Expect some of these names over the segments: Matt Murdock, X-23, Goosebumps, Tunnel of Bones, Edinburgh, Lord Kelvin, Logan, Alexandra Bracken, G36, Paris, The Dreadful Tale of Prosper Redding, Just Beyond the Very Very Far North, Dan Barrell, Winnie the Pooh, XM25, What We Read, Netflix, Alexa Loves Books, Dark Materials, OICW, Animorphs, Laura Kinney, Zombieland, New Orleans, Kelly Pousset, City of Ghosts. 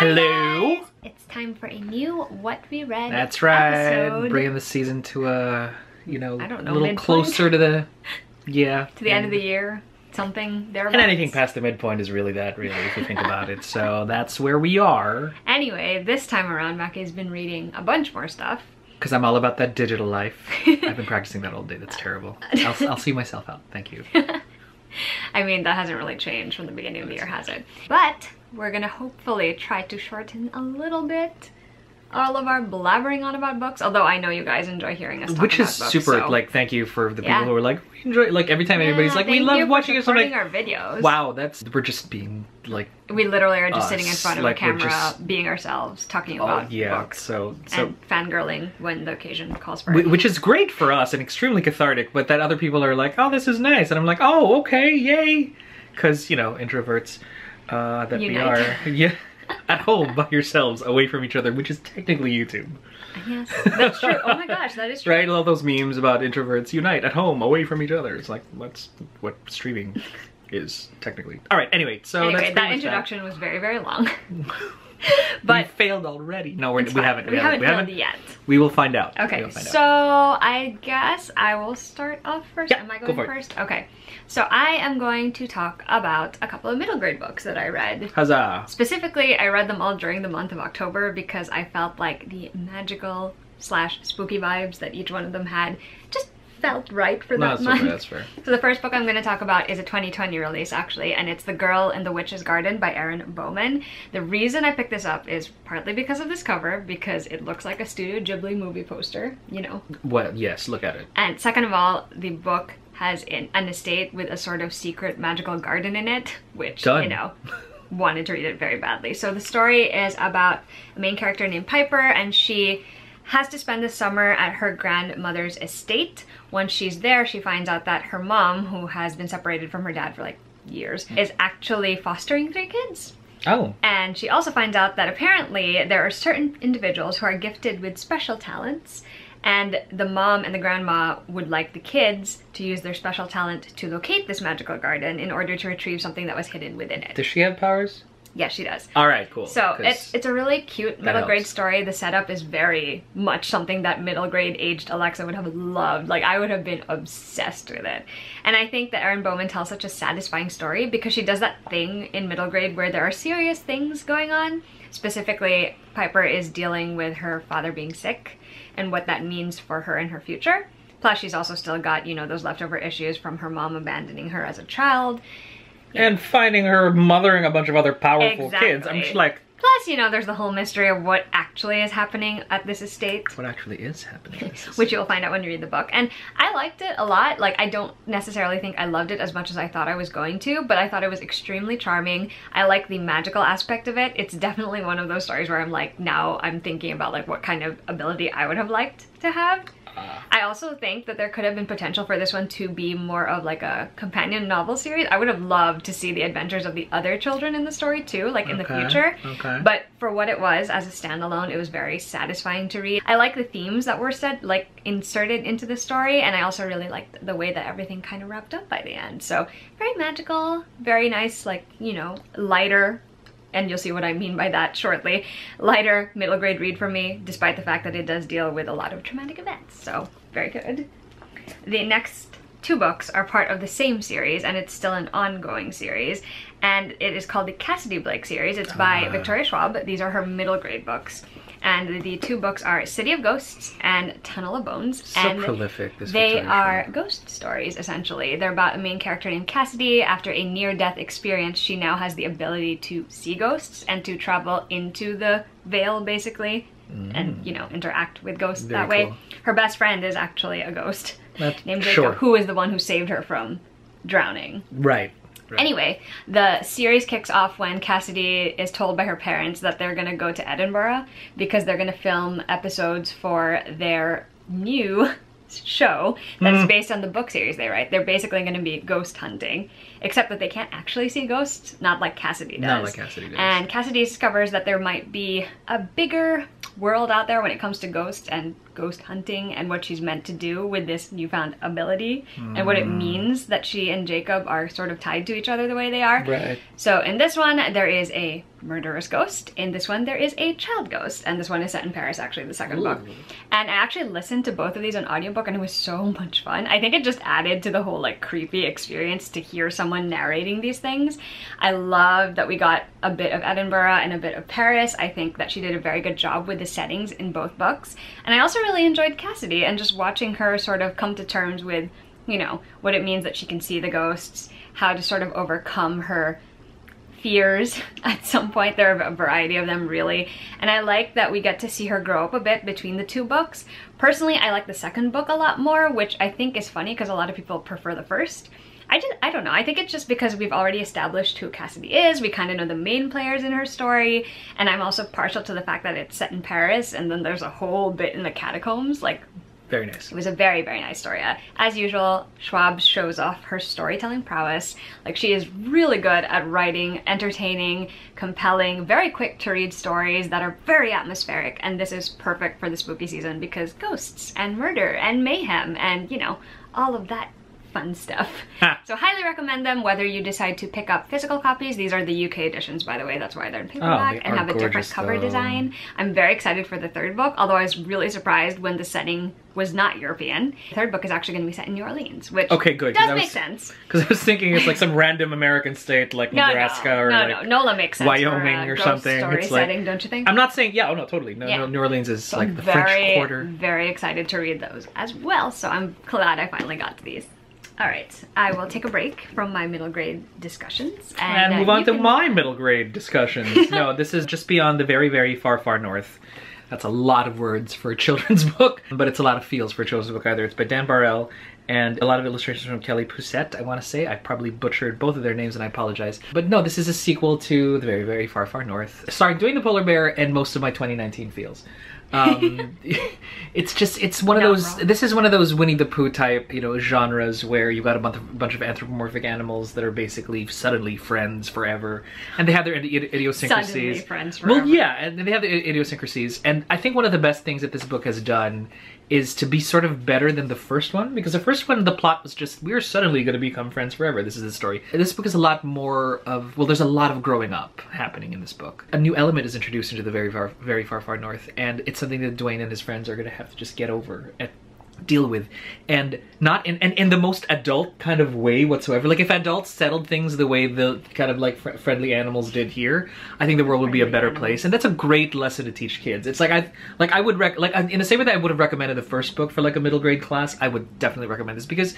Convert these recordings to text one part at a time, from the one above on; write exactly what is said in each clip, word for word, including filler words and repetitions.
Hello. Guys. It's time for a new What We Read. That's right. Episode. Bringing the season to a, you know, I don't know, a little midpoint? Closer to the, yeah. to the end of the year, something there. And anything past the midpoint is really that, really, if you think about it. So that's where we are. Anyway, this time around, Macky's been reading a bunch more stuff. Because I'm all about that digital life. I've been practicing that all day. That's terrible. I'll, I'll see myself out. Thank you. I mean, that hasn't really changed from the beginning of the year, has it? But we're gonna hopefully try to shorten a little bit all of our blabbering on about books, although I know you guys enjoy hearing us talk Which about books. Which is super, so. Like, thank you for the people yeah. who are like, we enjoy, like, every time yeah, anybody's like, we love watching us, I'm like, our videos. Wow, that's, we're just being, like, we literally are just us. sitting in front of like, a camera, just, being ourselves, talking about oh, yeah, books, so, so, and fangirling when the occasion calls for it. Which is great for us and extremely cathartic, but that other people are like, oh, this is nice, and I'm like, oh, okay, yay, because, you know, introverts. Uh, that Unite. we are, yeah, at home by yourselves, away from each other, which is technically YouTube. Yes, that's true. Oh my gosh, that is true. Right, all those memes about introverts unite at home, away from each other. It's like that's what streaming is technically. All right. Anyway, so anyway, that's that introduction that. was very, very long. But we failed already. No, we're, we haven't. We, we haven't, haven't. We haven't yet. We will find out. Okay. Find so out. I guess I will start off first. Yeah, am I going go first? It. Okay. So I am going to talk about a couple of middle grade books that I read. Huzzah! Specifically, I read them all during the month of October because I felt like the magical slash spooky vibes that each one of them had just felt right for that no, month. Fair, that's fair. So the first book I'm going to talk about is a twenty twenty release, actually, and it's The Girl in the Witch's Garden by Erin Bowman. The reason I picked this up is partly because of this cover, because it looks like a Studio Ghibli movie poster, you know. Well, yes, look at it. And second of all, the book has in, an estate with a sort of secret magical garden in it, which, Done. you know, wanted to read it very badly. So the story is about a main character named Piper, and she has to spend the summer at her grandmother's estate. Once she's there, she finds out that her mom, who has been separated from her dad for like years, is actually fostering three kids. Oh. And she also finds out that apparently there are certain individuals who are gifted with special talents, and the mom and the grandma would like the kids to use their special talent to locate this magical garden in order to retrieve something that was hidden within it. Does she have powers? Yeah, she does. All right, cool. So it's, it's a really cute middle grade story. The setup is very much something that middle grade aged Alexa would have loved. Like, I would have been obsessed with it. And I think that Erin Bowman tells such a satisfying story because she does that thing in middle grade where there are serious things going on. Specifically, Piper is dealing with her father being sick and what that means for her in her future. Plus, she's also still got, you know, those leftover issues from her mom abandoning her as a child. Yeah. And finding her mothering a bunch of other powerful exactly. kids. I'm just like... Plus, you know, there's the whole mystery of what actually is happening at this estate. What actually is happening at this Which you'll find out when you read the book. And I liked it a lot. Like, I don't necessarily think I loved it as much as I thought I was going to, but I thought it was extremely charming. I like the magical aspect of it. It's definitely one of those stories where I'm like, now I'm thinking about, like, what kind of ability I would have liked to have. I also think that there could have been potential for this one to be more of like a companion novel series. I would have loved to see the adventures of the other children in the story too, like in okay, the future. Okay. But for what it was, as a standalone, it was very satisfying to read. I like the themes that were set, like inserted into the story, and I also really liked the way that everything kind of wrapped up by the end. So very magical, very nice, like, you know, lighter. And you'll see what I mean by that shortly. Lighter middle grade read for me, despite the fact that it does deal with a lot of traumatic events. So, very good. The next two books are part of the same series, and it's still an ongoing series. And it is called the Cassidy Blake series. It's by uh. Victoria Schwab. These are her middle grade books. And the two books are City of Ghosts and Tunnel of Bones. So and prolific. This they are show. ghost stories, essentially. They're about a main character named Cassidy. After a near-death experience, she now has the ability to see ghosts and to travel into the veil, basically, mm. and, you know, interact with ghosts Very that way. Cool. Her best friend is actually a ghost That's named Jacob, sure. who is the one who saved her from drowning. Right. Right. Anyway, the series kicks off when Cassidy is told by her parents that they're going to go to Edinburgh because they're going to film episodes for their new show that mm. is based on the book series they write. They're basically going to be ghost hunting, except that they can't actually see ghosts, not like Cassidy does. Not like Cassidy does. And Cassidy discovers that there might be a bigger world out there when it comes to ghosts and ghost hunting and what she's meant to do with this newfound ability, mm. and what it means that she and Jacob are sort of tied to each other the way they are. Right. So in this one, there is a murderous ghost. In this one, there is a child ghost. And this one is set in Paris, actually, the second Ooh. book. And I actually listened to both of these on audiobook, and it was so much fun. I think it just added to the whole, like, creepy experience to hear someone narrating these things. I love that we got a bit of Edinburgh and a bit of Paris. I think that she did a very good job with the settings in both books. And I also really enjoyed Cassidy and just watching her sort of come to terms with, you know, what it means that she can see the ghosts, how to sort of overcome her fears at some point. There are a variety of them, really, and I like that we get to see her grow up a bit between the two books. Personally, I like the second book a lot more, which I think is funny because a lot of people prefer the first. I just, I don't know, I think it's just because we've already established who Cassidy is, we kind of know the main players in her story, and I'm also partial to the fact that it's set in Paris, and then there's a whole bit in the catacombs, like, very nice. It was a very, very nice story. As usual, Schwab shows off her storytelling prowess. Like, she is really good at writing entertaining, compelling, very quick to read stories that are very atmospheric, and this is perfect for the spooky season because ghosts and murder and mayhem and, you know, all of that fun stuff. Ha. So highly recommend them whether you decide to pick up physical copies. These are the U K editions, by the way, that's why they're in paperback, oh, they and have a different cover though. design. I'm very excited for the third book, although I was really surprised when the setting was not European. The third book is actually going to be set in New Orleans, which okay, good, does make was, sense. Because I was thinking it's like some random American state like no, Nebraska no, or no, like no, no, makes sense Wyoming for, uh, or something. Story it's setting, like, don't you think? I'm not saying, yeah, oh no, totally. No, yeah. no New Orleans is so like the very, French Quarter. Very excited to read those as well, so I'm glad I finally got to these. All right, I will take a break from my middle grade discussions. And, and move uh, on to can... my middle grade discussions. No, this is Just Beyond the Very, Very Far, Far North. That's a lot of words for a children's book, but it's a lot of feels for a children's book either. It's by Dan Barrell and a lot of illustrations from Kelly Pousset, I want to say. I probably butchered both of their names and I apologize. But no, this is a sequel to The Very, Very Far, Far North, starring Dwayne the Polar Bear and most of my twenty nineteen feels. um, it's just, it's one Not of those, wrong. This is one of those Winnie the Pooh type, you know, genres where you've got a bunch of, bunch of anthropomorphic animals that are basically suddenly friends forever. And they have their idi idiosyncrasies. Suddenly friends forever. Well, yeah, and they have their idiosyncrasies. And I think one of the best things that this book has done is to be sort of better than the first one, because the first one, the plot was just, we're suddenly going to become friends forever. This is the story. This book is a lot more of, well, there's a lot of growing up happening in this book. A new element is introduced into the very far, very far, far north, and it's something that Dwayne and his friends are going to have to just get over and deal with, and not in, and in the most adult kind of way whatsoever. Like, if adults settled things the way the kind of like fr friendly animals did here, I think the world would be a better place, and that's a great lesson to teach kids. It's like I like I would rec like in the same way that I would have recommended the first book for like a middle grade class, I would definitely recommend this, because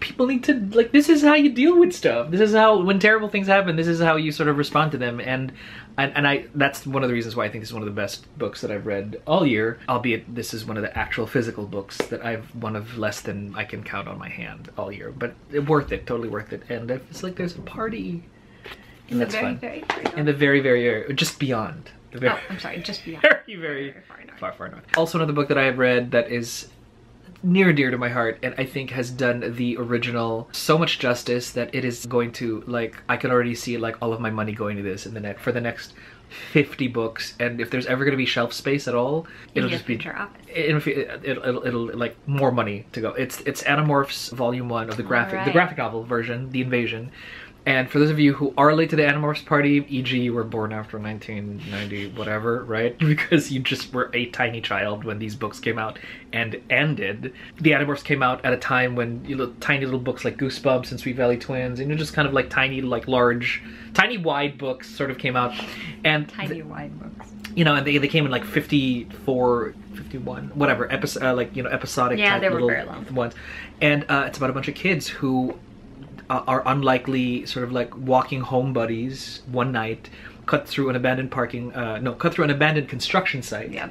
people need to, like, this is how you deal with stuff. This is how, when terrible things happen, this is how you sort of respond to them, and and, and I that's one of the reasons why I think this is one of the best books that I've read all year, albeit this is one of the actual physical books that I've, one of less than I can count on my hand all year, but worth it, totally worth it. And it's like there's a party, and in that's the very, fun. Very far north. In the very, very, very, just beyond. The very, oh, I'm sorry, just beyond. Very, very, very far, north. far, far north. Also another book that I have read that is near and dear to my heart, and I think has done the original so much justice that it is going to, like, I can already see like all of my money going to this in the net for the next fifty books, and if there's ever going to be shelf space at all, it'll just be it'll, it'll, it'll, it'll like more money to go. It's it's Animorphs Volume One of the graphic right. the graphic novel version, The Invasion. And for those of you who are late to the Animorphs party, for example you were born after nineteen ninety whatever, right? Because you just were a tiny child when these books came out and ended. The Animorphs came out at a time when, you know, tiny little books like Goosebumps and Sweet Valley Twins, and you know, just kind of like tiny, like large, tiny wide books sort of came out. And tiny wide books. You know, and they, they came in like fifty-four, fifty-one, whatever, episode, uh, like, you know, episodic yeah, type they were little very long. ones. And uh, it's about a bunch of kids who Uh, are unlikely sort of like walking home buddies one night cut through an abandoned parking uh, no cut through an abandoned construction site yeah.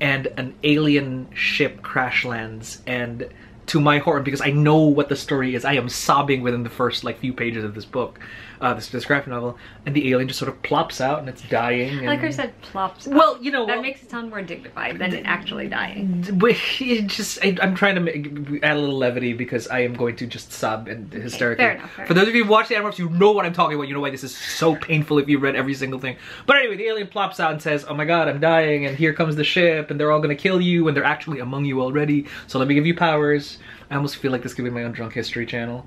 and an alien ship crash lands, and to my horror, because I know what the story is, I am sobbing within the first like few pages of this book, uh, this this graphic novel, and the alien just sort of plops out and it's dying. And... Like I said, plops out. Well, you know... That well, makes it sound more dignified than it actually dying. It just, I, I'm trying to make, add a little levity because I am going to just sob and hysterically. Okay, fair enough, fair For enough. Those of you who watch the Animorphs, you know what I'm talking about. You know why this is so painful if you read every single thing. But anyway, the alien plops out and says, oh my god, I'm dying, and here comes the ship, and they're all gonna kill you, and they're actually among you already, so let me give you powers. I almost feel like this could be my own Drunk History channel.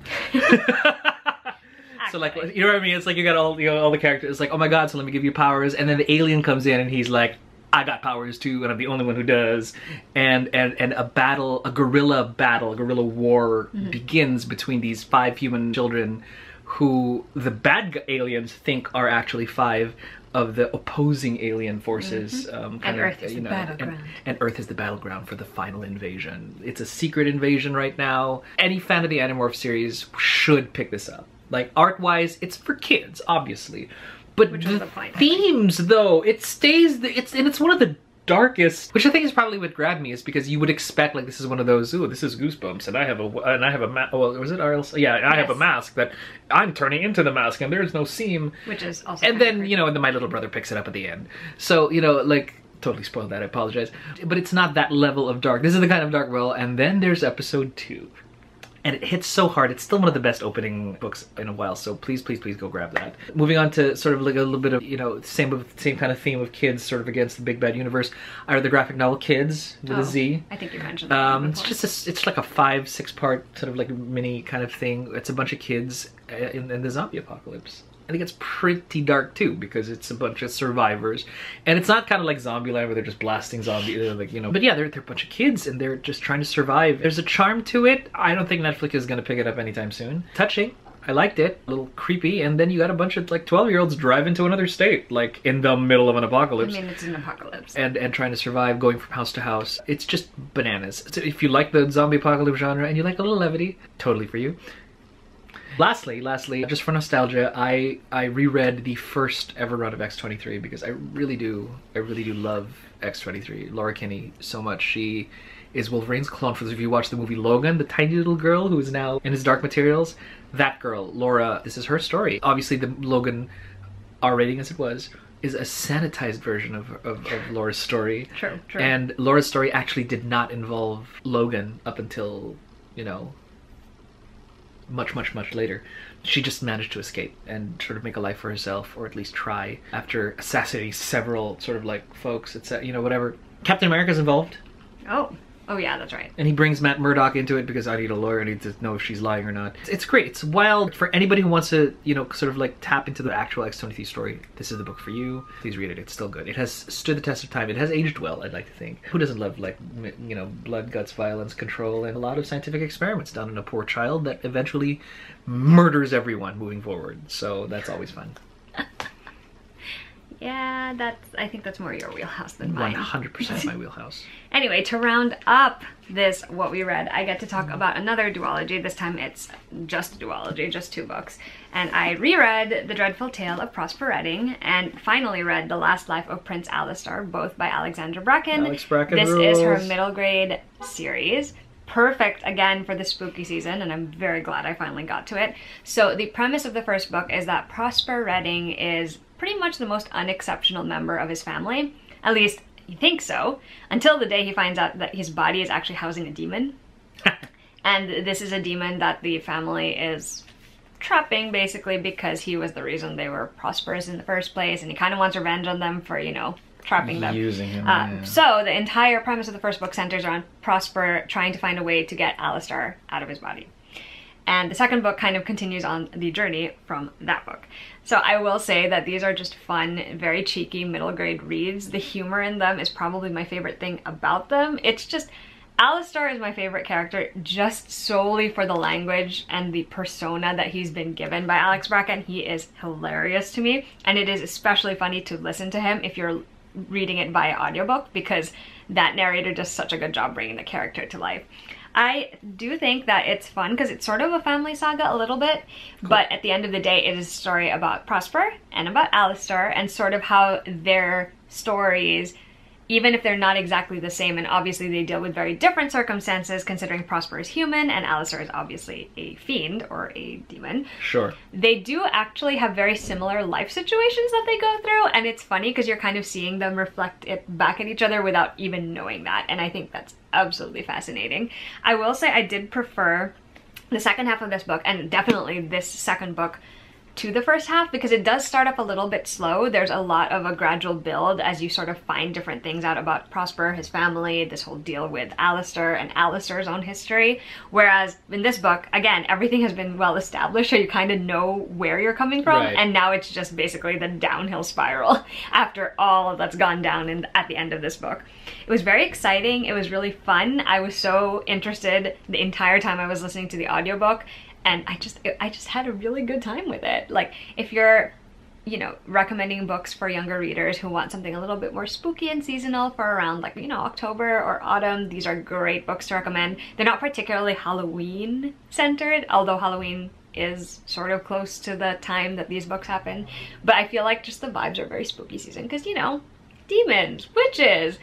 So like, you know what I mean? It's like you got all, you know, all the characters. It's like, oh my god, so let me give you powers. And then the alien comes in and he's like, I got powers too, and I'm the only one who does. And and, and a battle, a guerrilla battle, a guerrilla war mm-hmm. begins between these five human children who the bad aliens think are actually five of the opposing alien forces. Mm-hmm. um, kind and Earth of, is you the know, battleground. And, and Earth is the battleground for the final invasion. It's a secret invasion right now. Any fan of the Animorph series should pick this up. Like, art-wise, it's for kids, obviously. But which the, the point. Themes, though, it stays... The, it's And it's one of the darkest, which I think is probably what grabbed me, is because you would expect, like, this is one of those, ooh, this is Goosebumps, and I have a, and I have a, ma well, was it R L C? Yeah, and yes. I have a mask that I'm turning into the mask, and there is no seam. Which is also And then, you know, and then my little brother picks it up at the end. So, you know, like, totally spoiled that, I apologize. But it's not that level of dark. This is the kind of dark well, and then there's episode two. And it hits so hard. It's still one of the best opening books in a while, so please, please, please go grab that. Moving on to sort of like a little bit of, you know, same same kind of theme of kids sort of against the big bad universe. I read the graphic novel Kids with oh, a Z. I think you mentioned that. Um, it's just, a, it's like a five, six part sort of like mini kind of thing. It's a bunch of kids in, in the zombie apocalypse. I think it's pretty dark too, because it's a bunch of survivors, and it's not kind of like Zombieland where they're just blasting zombies, they're like, you know. But yeah, they're, they're a bunch of kids and they're just trying to survive. There's a charm to it. I don't think Netflix is going to pick it up anytime soon. Touching. I liked it. A little creepy, and then you got a bunch of like twelve year olds driving to another state, like in the middle of an apocalypse. I mean, it's an apocalypse. And and trying to survive, going from house to house. It's just bananas. So if you like the zombie apocalypse genre and you like a little levity, totally for you. Lastly, lastly, just for nostalgia, I, I reread the first ever run of X twenty-three because I really do, I really do love X twenty-three. Laura Kinney so much. She is Wolverine's clone. For those of you who watched the movie Logan, the tiny little girl who is now in his Dark Materials, that girl, Laura, this is her story. Obviously, the Logan R rating as it was, is a sanitized version of, of, of Laura's story. True, true. And Laura's story actually did not involve Logan up until, you know, much, much, much later. She just managed to escape and sort of make a life for herself, or at least try, after assassinating several sort of like folks, et cetera, you know, whatever. Captain America's involved. Oh. Oh yeah, that's right. And he brings Matt Murdock into it because I need a lawyer, I need to know if she's lying or not. It's, it's great. It's wild. For anybody who wants to, you know, sort of like tap into the actual X twenty-three story, this is the book for you. Please read it. It's still good. It has stood the test of time. It has aged well, I'd like to think. Who doesn't love, like, you know, blood, guts, violence, control, and a lot of scientific experiments done on a poor child that eventually murders everyone moving forward. So that's always fun. Yeah, that's, I think that's more your wheelhouse than mine. one hundred percent my wheelhouse. Anyway, to round up this What We Read, I get to talk about another duology. This time it's just a duology, just two books. And I reread The Dreadful Tale of Prosper Redding, and finally read The Last Life of Prince Alastor, both by Alexandra Bracken. Alex Bracken This rules. Is her middle grade series. Perfect, again, for the spooky season, and I'm very glad I finally got to it. So the premise of the first book is that Prosper Redding is pretty much the most unexceptional member of his family. At least, he thinks so, until the day he finds out that his body is actually housing a demon. And this is a demon that the family is trapping, basically, because he was the reason they were prosperous in the first place, and he kind of wants revenge on them for, you know, trapping them. Using him, uh, yeah. So the entire premise of the first book centers around Prosper trying to find a way to get Alastor out of his body. And the second book kind of continues on the journey from that book. So I will say that these are just fun, very cheeky middle grade reads. The humor in them is probably my favorite thing about them. It's just, Alastor is my favorite character just solely for the language and the persona that he's been given by Alex Bracken. He is hilarious to me, and it is especially funny to listen to him if you're reading it via audiobook, because that narrator does such a good job bringing the character to life. I do think that it's fun because it's sort of a family saga a little bit, cool. But at the end of the day, it is a story about Prosper and about Alastor, and sort of how their stories even if they're not exactly the same, and obviously they deal with very different circumstances considering Prosper is human and Alastor is obviously a fiend or a demon. Sure. They do actually have very similar life situations that they go through, and it's funny because you're kind of seeing them reflect it back at each other without even knowing that, and I think that's absolutely fascinating. I will say I did prefer the second half of this book, and definitely this second book, to the first half, because it does start off a little bit slow. There's a lot of a gradual build as you sort of find different things out about Prosper, his family, this whole deal with Alastor and Alastor's own history, whereas in this book, again, everything has been well established, so you kind of know where you're coming from, right. And now it's just basically the downhill spiral after all that's gone down in, at the end of this book. It was very exciting, it was really fun, I was so interested the entire time I was listening to the audiobook, and I just I just had a really good time with it. Like, if you're, you know, recommending books for younger readers who want something a little bit more spooky and seasonal for around, like, you know, October or autumn, these are great books to recommend. They're not particularly Halloween centered, although Halloween is sort of close to the time that these books happen, but I feel like just the vibes are very spooky season because, you know, demons, witches,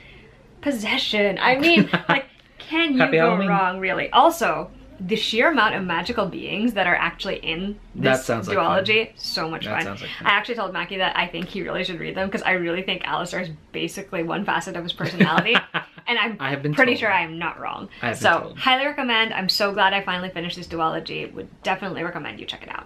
possession, I mean, like, can you Happy go Halloween. Wrong really? Also, the sheer amount of magical beings that are actually in this duology, like, so much that fun. Like, I actually told Macky that I think he really should read them because I really think Alastor is basically one facet of his personality, and I'm I have been pretty told. Sure I am not wrong. I have so been told. Highly recommend. I'm so glad I finally finished this duology. Would definitely recommend you check it out.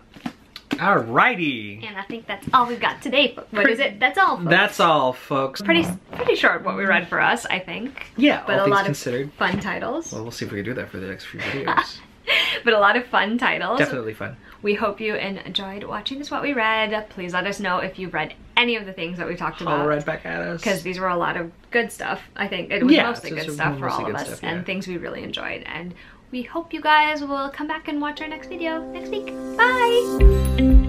Alrighty. And I think that's all we've got today. What pretty, is it? That's all, folks. That's all, folks. Pretty pretty short what we read for us, I think. Yeah, but all a lot considered. Of fun titles. Well, we'll see if we can do that for the next few videos. But a lot of fun titles. Definitely fun. We hope you enjoyed watching this What We Read. Please let us know if you've read any of the things that we talked about. All right back at us. Because these were a lot of good stuff. I think it was yeah, mostly good stuff for all of us. Stuff, yeah. And things we really enjoyed. And we hope you guys will come back and watch our next video next week. Bye!